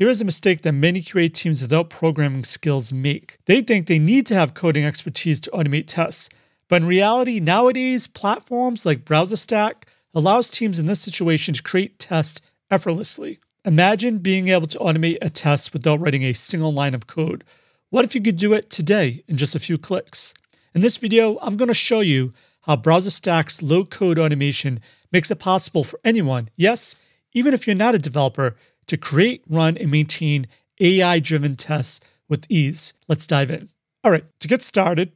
Here is a mistake that many QA teams without programming skills make. They think they need to have coding expertise to automate tests, but in reality, nowadays, platforms like BrowserStack allows teams in this situation to create tests effortlessly. Imagine being able to automate a test without writing a single line of code. What if you could do it today in just a few clicks? In this video, I'm going to show you how BrowserStack's low-code automation makes it possible for anyone, yes, even if you're not a developer, to create, run, and maintain AI-driven tests with ease. Let's dive in. All right, to get started,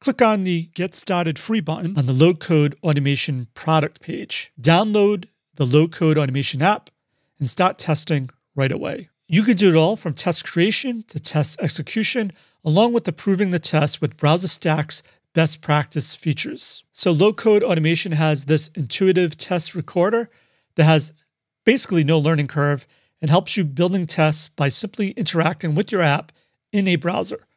click on the Get Started Free button on the Low-Code Automation product page. Download the Low-Code Automation app and start testing right away. You can do it all from test creation to test execution, along with approving the test with BrowserStack's best practice features. So Low-Code Automation has this intuitive test recorder that has basically no learning curve. It helps you building tests by simply interacting with your app in a browser.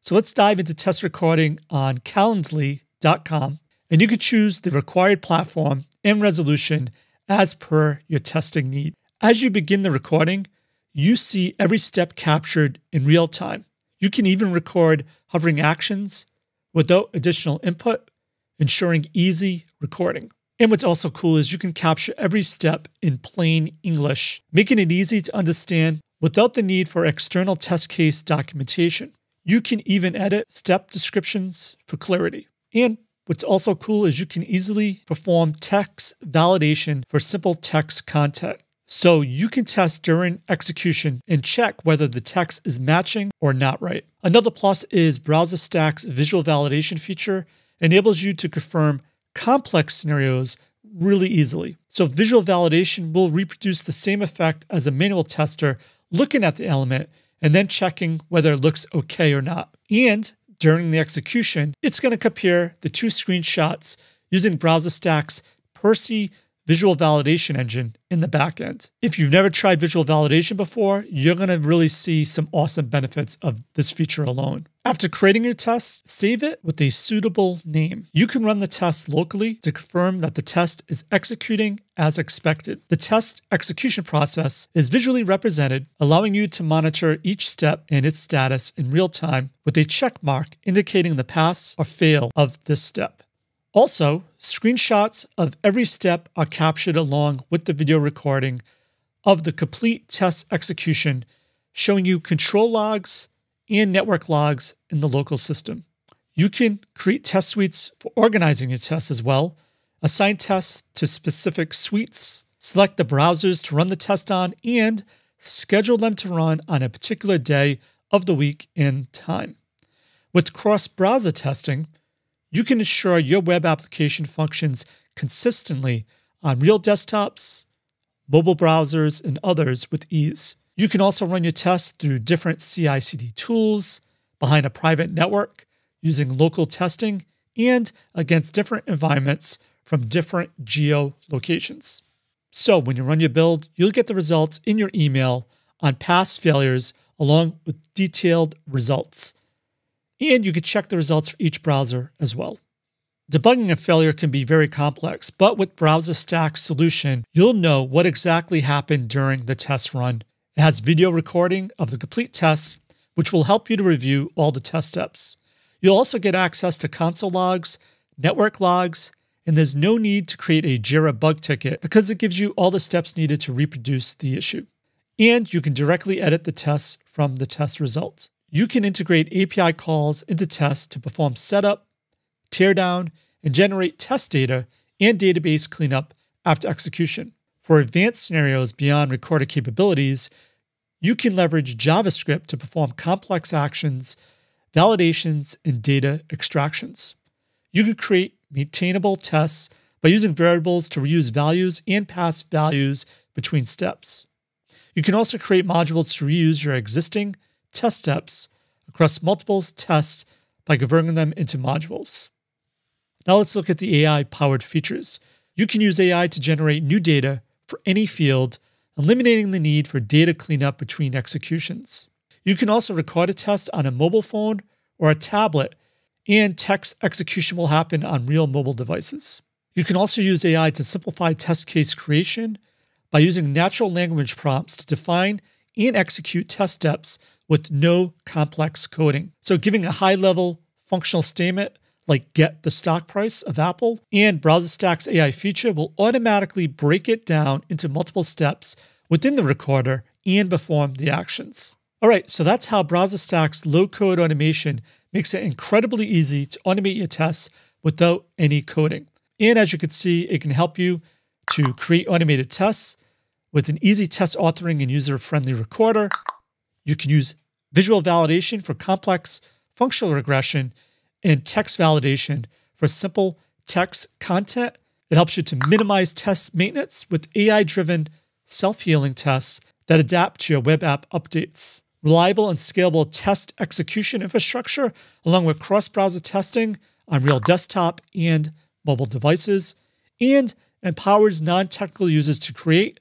So let's dive into test recording on calendly.com, and you can choose the required platform and resolution as per your testing need. As you begin the recording, you see every step captured in real time. You can even record hovering actions without additional input, ensuring easy recording. And what's also cool is you can capture every step in plain English, making it easy to understand without the need for external test case documentation. You can even edit step descriptions for clarity. And what's also cool is you can easily perform text validation for simple text content. So you can test during execution and check whether the text is matching or not right. Another plus is BrowserStack's visual validation feature enables you to confirm complex scenarios really easily. So visual validation will reproduce the same effect as a manual tester looking at the element and then checking whether it looks okay or not. And during the execution, it's going to compare the two screenshots using BrowserStack's Percy visual validation engine in the backend. If you've never tried visual validation before, you're going to really see some awesome benefits of this feature alone. After creating your test, save it with a suitable name. You can run the test locally to confirm that the test is executing as expected. The test execution process is visually represented, allowing you to monitor each step and its status in real time with a check mark indicating the pass or fail of this step. Also, screenshots of every step are captured along with the video recording of the complete test execution, showing you control logs and network logs in the local system. You can create test suites for organizing your tests as well, assign tests to specific suites, select the browsers to run the test on, and schedule them to run on a particular day of the week and time. With cross-browser testing, you can ensure your web application functions consistently on real desktops, mobile browsers, and others with ease. You can also run your tests through different CI/CD tools, behind a private network, using local testing, and against different environments from different geo locations. So when you run your build, you'll get the results in your email on past failures along with detailed results. And you can check the results for each browser as well. Debugging a failure can be very complex, but with BrowserStack's solution, you'll know what exactly happened during the test run. It has video recording of the complete test, which will help you to review all the test steps. You'll also get access to console logs, network logs, and there's no need to create a Jira bug ticket because it gives you all the steps needed to reproduce the issue. And you can directly edit the tests from the test result. You can integrate API calls into tests to perform setup, teardown, and generate test data and database cleanup after execution. For advanced scenarios beyond recorder capabilities, you can leverage JavaScript to perform complex actions, validations, and data extractions. You can create maintainable tests by using variables to reuse values and pass values between steps. You can also create modules to reuse your existing test steps across multiple tests by converting them into modules. Now let's look at the AI-powered features. You can use AI to generate new data for any field, eliminating the need for data cleanup between executions. You can also record a test on a mobile phone or a tablet, and text execution will happen on real mobile devices. You can also use AI to simplify test case creation by using natural language prompts to define and execute test steps with no complex coding. So giving a high-level functional statement like get the stock price of Apple, and BrowserStack's AI feature will automatically break it down into multiple steps within the recorder and perform the actions. All right, so that's how BrowserStack's low-code automation makes it incredibly easy to automate your tests without any coding. And as you can see, it can help you to create automated tests with an easy test authoring and user-friendly recorder. You can use visual validation for complex functional regression and text validation for simple text content. It helps you to minimize test maintenance with AI-driven self-healing tests that adapt to your web app updates. Reliable and scalable test execution infrastructure, along with cross-browser testing on real desktop and mobile devices, and empowers non-technical users to create,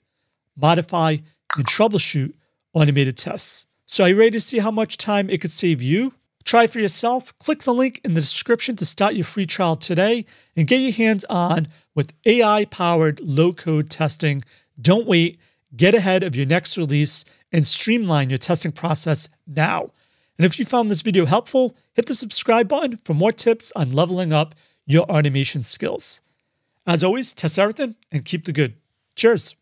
modify, and troubleshoot automated tests. So are you ready to see how much time it could save you? Try it for yourself. Click the link in the description to start your free trial today and get your hands on with AI-powered low-code testing. Don't wait. Get ahead of your next release and streamline your testing process now. And if you found this video helpful, hit the subscribe button for more tips on leveling up your automation skills. As always, test everything and keep the good. Cheers.